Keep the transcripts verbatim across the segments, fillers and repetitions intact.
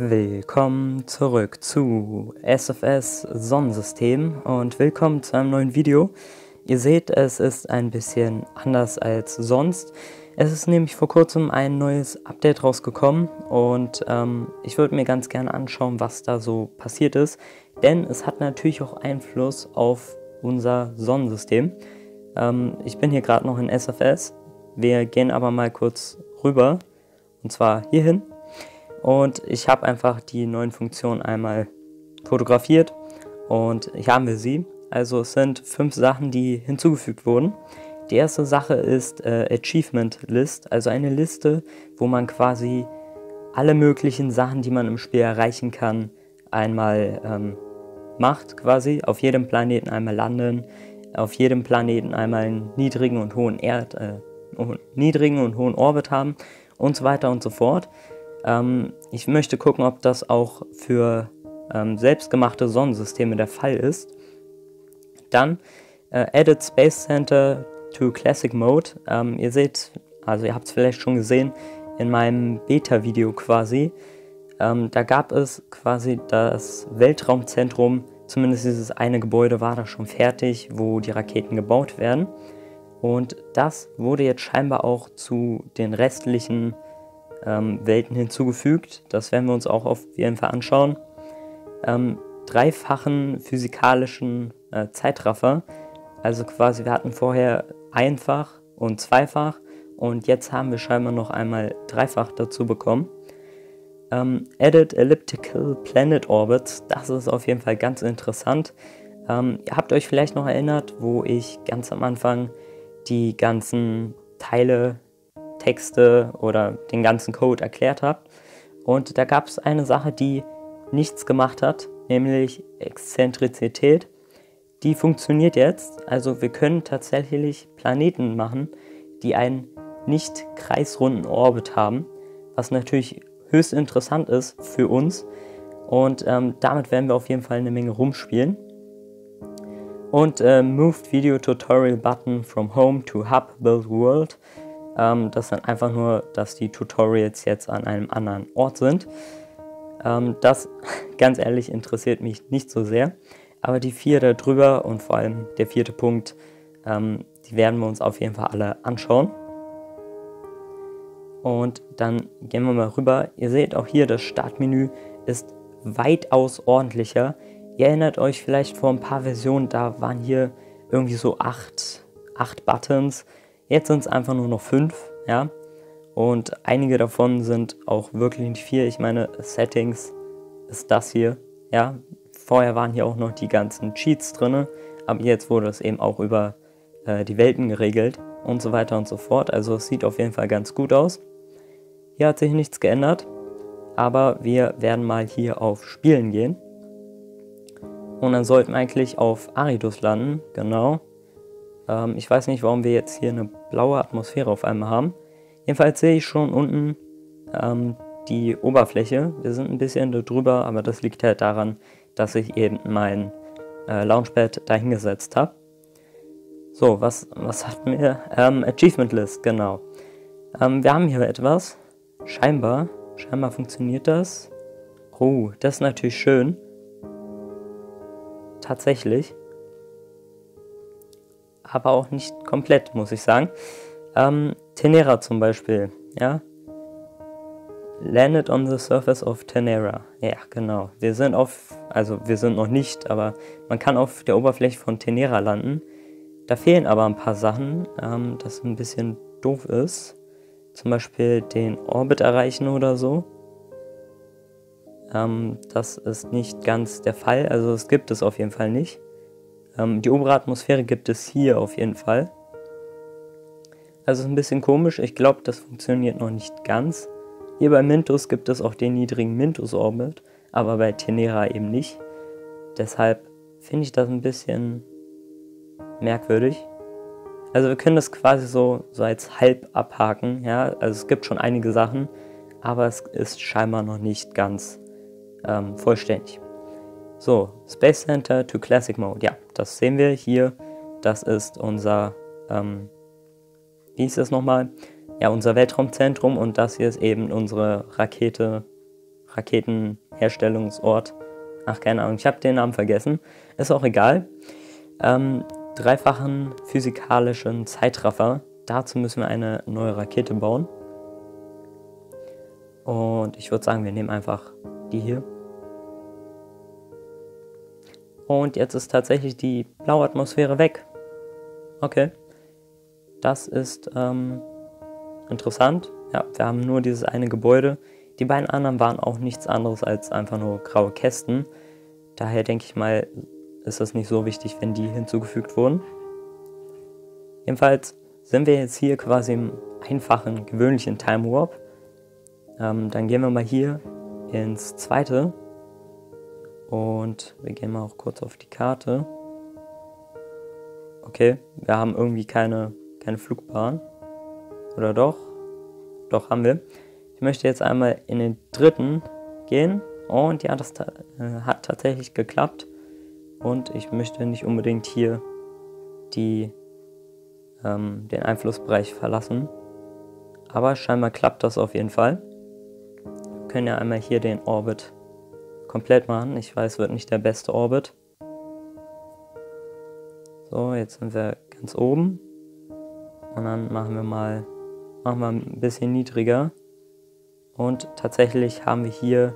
Willkommen zurück zu S F S Sonnensystem und willkommen zu einem neuen Video. Ihr seht, es ist ein bisschen anders als sonst. Es ist nämlich vor kurzem ein neues Update rausgekommen und ähm, ich würde mir ganz gerne anschauen, was da so passiert ist, denn es hat natürlich auch Einfluss auf unser Sonnensystem. Ähm, ich bin hier gerade noch in S F S, wir gehen aber mal kurz rüber und zwar hierhin. Und ich habe einfach die neuen Funktionen einmal fotografiert und hier haben wir sie. Also es sind fünf Sachen, die hinzugefügt wurden. Die erste Sache ist äh, Achievement List, also eine Liste, wo man quasi alle möglichen Sachen, die man im Spiel erreichen kann, einmal ähm, macht quasi. Auf jedem Planeten einmal landen, auf jedem Planeten einmal einen niedrigen und hohen, Erd, äh, niedrigen und hohen Orbit haben und so weiter und so fort. Ähm, ich möchte gucken, ob das auch für ähm, selbstgemachte Sonnensysteme der Fall ist. Dann äh, Added Space Center to Classic Mode. Ähm, ihr seht, also ihr habt es vielleicht schon gesehen, in meinem Beta-Video quasi, ähm, da gab es quasi das Weltraumzentrum, zumindest dieses eine Gebäude war da schon fertig, wo die Raketen gebaut werden. Und das wurde jetzt scheinbar auch zu den restlichen Ähm, Welten hinzugefügt, das werden wir uns auch auf jeden Fall anschauen. Ähm, dreifachen physikalischen äh, Zeitraffer, also quasi wir hatten vorher einfach und zweifach und jetzt haben wir scheinbar noch einmal dreifach dazu bekommen. Ähm, Added Elliptical Planet Orbits, das ist auf jeden Fall ganz interessant. Ähm, ihr habt euch vielleicht noch erinnert, wo ich ganz am Anfang die ganzen Teile, Texte oder den ganzen Code erklärt habe. Und da gab es eine Sache, die nichts gemacht hat, nämlich Exzentrizität. Die funktioniert jetzt, also wir können tatsächlich Planeten machen, die einen nicht kreisrunden Orbit haben, was natürlich höchst interessant ist für uns. Und ähm, damit werden wir auf jeden Fall eine Menge rumspielen. Und äh, Moved Video Tutorial Button from Home to Hub Build World. Ähm, das sind einfach nur, dass die Tutorials jetzt an einem anderen Ort sind. Ähm, das, ganz ehrlich, interessiert mich nicht so sehr. Aber die vier da drüber und vor allem der vierte Punkt, ähm, die werden wir uns auf jeden Fall alle anschauen. Und dann gehen wir mal rüber. Ihr seht auch hier, das Startmenü ist weitaus ordentlicher. Ihr erinnert euch vielleicht vor ein paar Versionen, da waren hier irgendwie so acht, acht Buttons. Jetzt sind es einfach nur noch fünf, ja, und einige davon sind auch wirklich nicht viel. Ich meine, Settings ist das hier, ja, vorher waren hier auch noch die ganzen Cheats drin, aber jetzt wurde es eben auch über äh, die Welten geregelt und so weiter und so fort, also es sieht auf jeden Fall ganz gut aus. Hier hat sich nichts geändert, aber wir werden mal hier auf Spielen gehen und dann sollten wir eigentlich auf Aridus landen, genau. Ich weiß nicht, warum wir jetzt hier eine blaue Atmosphäre auf einmal haben. Jedenfalls sehe ich schon unten ähm, die Oberfläche. Wir sind ein bisschen drüber, aber das liegt halt daran, dass ich eben mein äh, Launchpad dahingesetzt habe. So, was, was hatten wir? Ähm, Achievement List, genau. Ähm, wir haben hier etwas. Scheinbar, scheinbar funktioniert das. Oh, das ist natürlich schön. Tatsächlich. Aber auch nicht komplett, muss ich sagen. Ähm, Tenera zum Beispiel, ja. Landed on the surface of Tenera. Ja, genau. Wir sind auf, also wir sind noch nicht, aber man kann auf der Oberfläche von Tenera landen. Da fehlen aber ein paar Sachen, ähm, das ein bisschen doof ist. Zum Beispiel den Orbit erreichen oder so. Ähm, das ist nicht ganz der Fall, also es gibt es auf jeden Fall nicht. Die obere Atmosphäre gibt es hier auf jeden Fall. Also ist ein bisschen komisch. Ich glaube, das funktioniert noch nicht ganz. Hier bei MINTUS gibt es auch den niedrigen MINTUS-Orbit, aber bei Tenera eben nicht. Deshalb finde ich das ein bisschen merkwürdig. Also wir können das quasi so, so als halb abhaken. Ja? Also es gibt schon einige Sachen, aber es ist scheinbar noch nicht ganz ähm, vollständig. So, Space Center to Classic Mode, ja, das sehen wir hier, das ist unser, ähm, wie hieß das nochmal, ja, unser Weltraumzentrum und das hier ist eben unsere Rakete, Raketenherstellungsort. Ach, keine Ahnung, ich habe den Namen vergessen. Ist auch egal. Ähm, dreifachen physikalischen Zeitraffer. Dazu müssen wir eine neue Rakete bauen. Und ich würde sagen, wir nehmen einfach die hier. Und jetzt ist tatsächlich die blaue Atmosphäre weg. Okay. Das ist ähm, interessant. Ja, wir haben nur dieses eine Gebäude. Die beiden anderen waren auch nichts anderes als einfach nur graue Kästen. Daher denke ich mal, ist das nicht so wichtig, wenn die hinzugefügt wurden. Jedenfalls sind wir jetzt hier quasi im einfachen, gewöhnlichen Time Warp. Ähm, dann gehen wir mal hier ins zweite. Und wir gehen mal auch kurz auf die Karte. Okay, wir haben irgendwie keine, keine Flugbahn. Oder doch? Doch, haben wir. Ich möchte jetzt einmal in den dritten gehen und ja, das ta äh, hat tatsächlich geklappt und ich möchte nicht unbedingt hier die, ähm, den Einflussbereich verlassen, aber scheinbar klappt das auf jeden Fall. Wir können ja einmal hier den Orbit komplett machen, ich weiß, wird nicht der beste Orbit. So, jetzt sind wir ganz oben und dann machen wir mal, machen wir ein bisschen niedriger. Und tatsächlich haben wir hier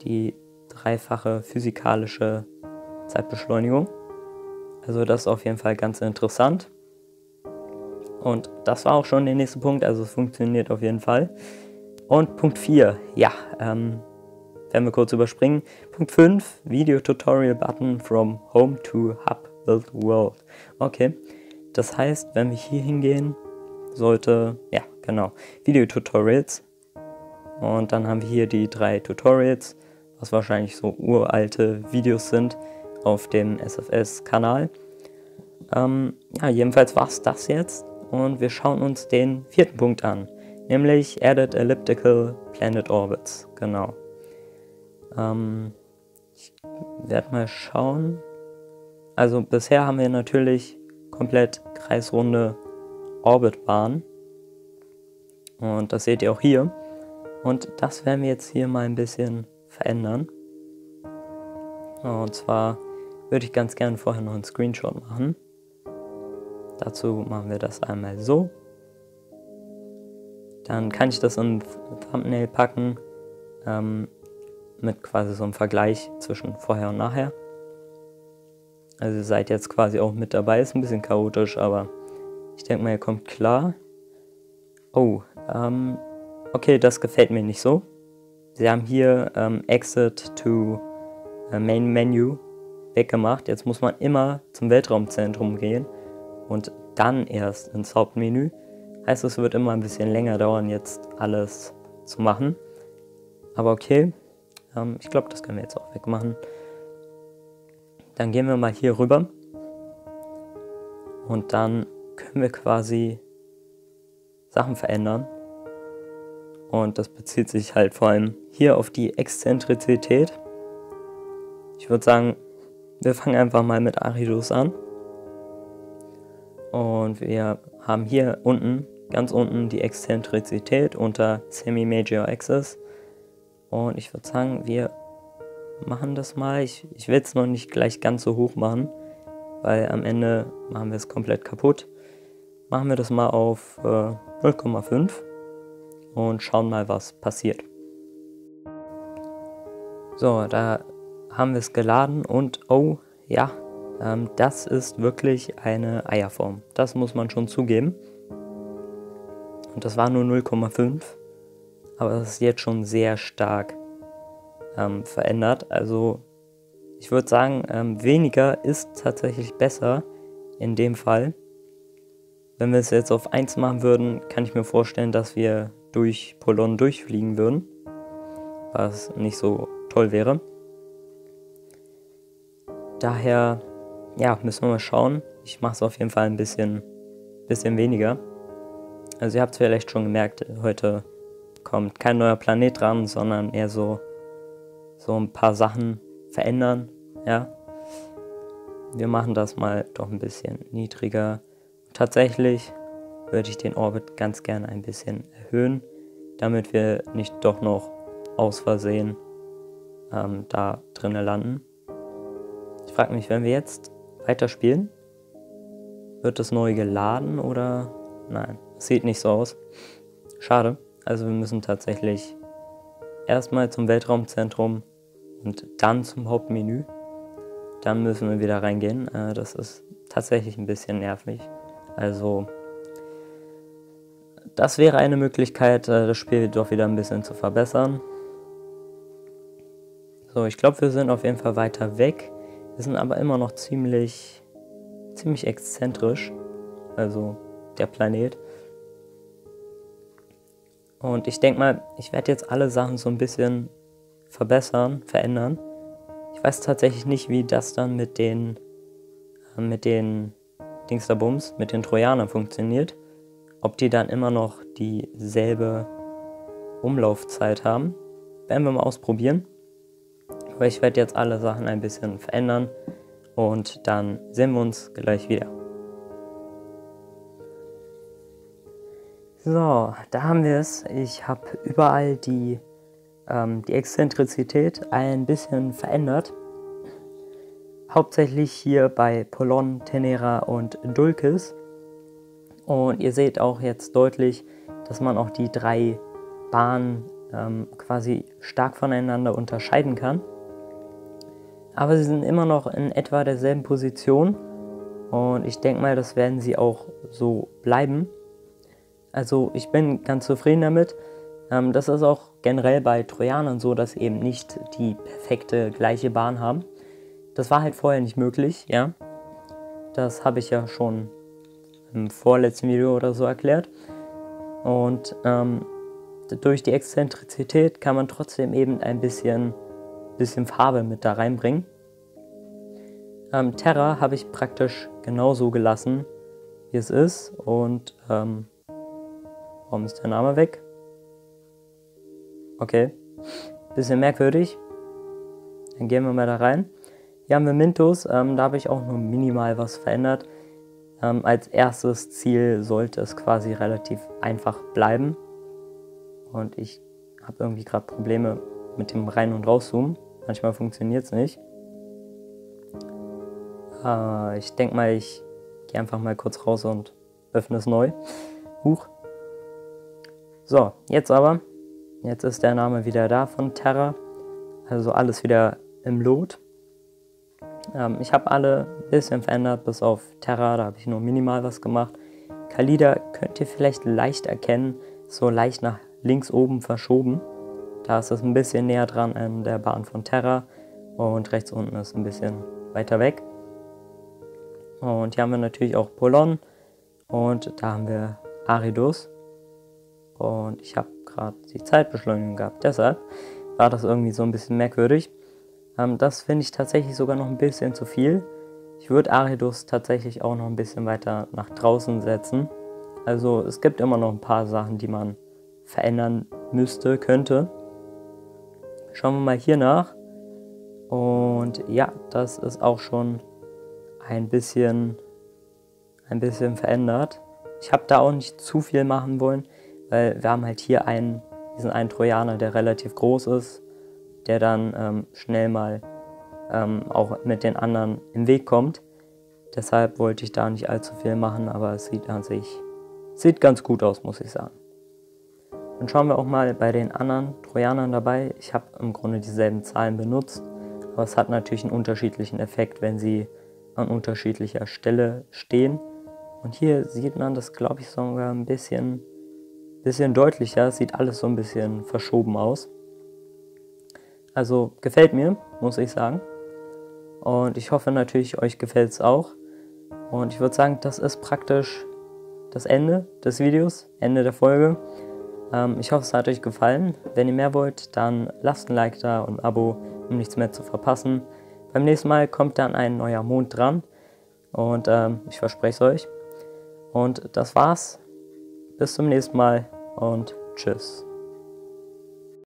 die dreifache physikalische Zeitbeschleunigung. Also das ist auf jeden Fall ganz interessant. Und das war auch schon der nächste Punkt, also es funktioniert auf jeden Fall. Und Punkt vier, ja, ähm, werden wir kurz überspringen. Punkt fünf, Video Tutorial Button from Home to Hub Build World. Okay, das heißt, wenn wir hier hingehen, sollte, ja genau, Video Tutorials. Und dann haben wir hier die drei Tutorials, was wahrscheinlich so uralte Videos sind auf dem S F S-Kanal. Ähm, ja, jedenfalls war es das jetzt und wir schauen uns den vierten Punkt an, nämlich Added Elliptical Planet Orbits, genau. Ähm, ich werde mal schauen. Also bisher haben wir natürlich komplett kreisrunde Orbitbahnen und das seht ihr auch hier. Und das werden wir jetzt hier mal ein bisschen verändern. Und zwar würde ich ganz gerne vorher noch einen Screenshot machen. Dazu machen wir das einmal so. Dann kann ich das in ein Thumbnail packen, ähm, mit quasi so einem Vergleich zwischen vorher und nachher. Also ihr seid jetzt quasi auch mit dabei, ist ein bisschen chaotisch, aber ich denke mal, ihr kommt klar. Oh, ähm... okay, das gefällt mir nicht so. Sie haben hier ähm, Exit to äh, Main Menu weggemacht. Jetzt muss man immer zum Weltraumzentrum gehen und dann erst ins Hauptmenü. Heißt, es wird immer ein bisschen länger dauern, jetzt alles zu machen. Aber okay, ähm, ich glaube, das können wir jetzt auch wegmachen. Dann gehen wir mal hier rüber. Und dann können wir quasi Sachen verändern. Und das bezieht sich halt vor allem hier auf die Exzentrizität. Ich würde sagen, wir fangen einfach mal mit Aridus an. Und wir haben hier unten, ganz unten, die Exzentrizität unter Semi-Major Axis. Und ich würde sagen, wir machen das mal. Ich, ich will es noch nicht gleich ganz so hoch machen, weil am Ende machen wir es komplett kaputt. Machen wir das mal auf äh, null Komma fünf. Und schauen mal, was passiert. So, da haben wir es geladen und oh, ja, ähm, das ist wirklich eine Eierform. Das muss man schon zugeben. Und das war nur null Komma fünf, aber das ist jetzt schon sehr stark ähm, verändert. Also ich würde sagen, ähm, weniger ist tatsächlich besser in dem Fall. Wenn wir es jetzt auf eins machen würden, kann ich mir vorstellen, dass wir durch Polon durchfliegen würden, was nicht so toll wäre. Daher, ja, müssen wir mal schauen. Ich mache es auf jeden Fall ein bisschen, bisschen weniger. Also ihr habt es vielleicht schon gemerkt, heute kommt kein neuer Planet dran, sondern eher so, so ein paar Sachen verändern. Ja, wir machen das mal doch ein bisschen niedriger. Tatsächlich würde ich den Orbit ganz gerne ein bisschen erhöhen, damit wir nicht doch noch aus Versehen ähm, da drinnen landen. Ich frage mich, wenn wir jetzt weiterspielen, wird das neu geladen oder... Nein, das sieht nicht so aus. Schade. Also wir müssen tatsächlich erstmal zum Weltraumzentrum und dann zum Hauptmenü. Dann müssen wir wieder reingehen. Äh, das ist tatsächlich ein bisschen nervig. Also... Das wäre eine Möglichkeit, das Spiel doch wieder ein bisschen zu verbessern. So, ich glaube, wir sind auf jeden Fall weiter weg. Wir sind aber immer noch ziemlich, ziemlich exzentrisch. Also der Planet. Und ich denke mal, ich werde jetzt alle Sachen so ein bisschen verbessern, verändern. Ich weiß tatsächlich nicht, wie das dann mit den, mit den Dingsterbums, mit den Trojanern funktioniert. Ob die dann immer noch dieselbe Umlaufzeit haben, werden wir mal ausprobieren. Aber ich werde jetzt alle Sachen ein bisschen verändern und dann sehen wir uns gleich wieder. So, da haben wir es. Ich habe überall die, ähm, die Exzentrizität ein bisschen verändert. Hauptsächlich hier bei Polon, Tenera und Dulcis. Und ihr seht auch jetzt deutlich, dass man auch die drei Bahnen ähm, quasi stark voneinander unterscheiden kann. Aber sie sind immer noch in etwa derselben Position. Und ich denke mal, das werden sie auch so bleiben. Also ich bin ganz zufrieden damit. Ähm, das ist auch generell bei Trojanern so, dass sie eben nicht die perfekte gleiche Bahn haben. Das war halt vorher nicht möglich, ja. Das habe ich ja schon im vorletzten Video oder so erklärt. Und ähm, durch die Exzentrizität kann man trotzdem eben ein bisschen, bisschen Farbe mit da reinbringen. Ähm, Terra habe ich praktisch genauso gelassen, wie es ist. Und ähm, warum ist der Name weg? Okay, bisschen merkwürdig. Dann gehen wir mal da rein. Hier haben wir MINTUS, ähm, da habe ich auch nur minimal was verändert. Ähm, als erstes Ziel sollte es quasi relativ einfach bleiben. Und ich habe irgendwie gerade Probleme mit dem Rein- und Rauszoomen. Manchmal funktioniert es nicht. Äh, ich denke mal, ich gehe einfach mal kurz raus und öffne es neu. Huch. So, jetzt aber. Jetzt ist der Name wieder da von Terra. Also alles wieder im Lot. Ich habe alle ein bisschen verändert, bis auf Terra, da habe ich nur minimal was gemacht. Kalida könnt ihr vielleicht leicht erkennen, so leicht nach links oben verschoben. Da ist es ein bisschen näher dran an der Bahn von Terra und rechts unten ist ein bisschen weiter weg. Und hier haben wir natürlich auch Polon und da haben wir Aridus. Und ich habe gerade die Zeitbeschleunigung gehabt, deshalb war das irgendwie so ein bisschen merkwürdig. Das finde ich tatsächlich sogar noch ein bisschen zu viel. Ich würde Aridus tatsächlich auch noch ein bisschen weiter nach draußen setzen. Also es gibt immer noch ein paar Sachen, die man verändern müsste, könnte. Schauen wir mal hier nach. Und ja, das ist auch schon ein bisschen, ein bisschen verändert. Ich habe da auch nicht zu viel machen wollen, weil wir haben halt hier einen, diesen einen Trojaner, der relativ groß ist, der dann ähm, schnell mal ähm, auch mit den anderen im Weg kommt. Deshalb wollte ich da nicht allzu viel machen, aber es sieht an sich sieht ganz gut aus, muss ich sagen. Dann schauen wir auch mal bei den anderen Trojanern dabei. Ich habe im Grunde dieselben Zahlen benutzt, aber es hat natürlich einen unterschiedlichen Effekt, wenn sie an unterschiedlicher Stelle stehen. Und hier sieht man das, glaube ich, sogar ein bisschen, bisschen deutlicher. Es sieht alles so ein bisschen verschoben aus. Also gefällt mir, muss ich sagen. Und ich hoffe natürlich, euch gefällt es auch. Und ich würde sagen, das ist praktisch das Ende des Videos, Ende der Folge. Ähm, ich hoffe, es hat euch gefallen. Wenn ihr mehr wollt, dann lasst ein Like da und ein Abo, um nichts mehr zu verpassen. Beim nächsten Mal kommt dann ein neuer Mond dran. Und ähm, ich verspreche es euch. Und das war's. Bis zum nächsten Mal und tschüss.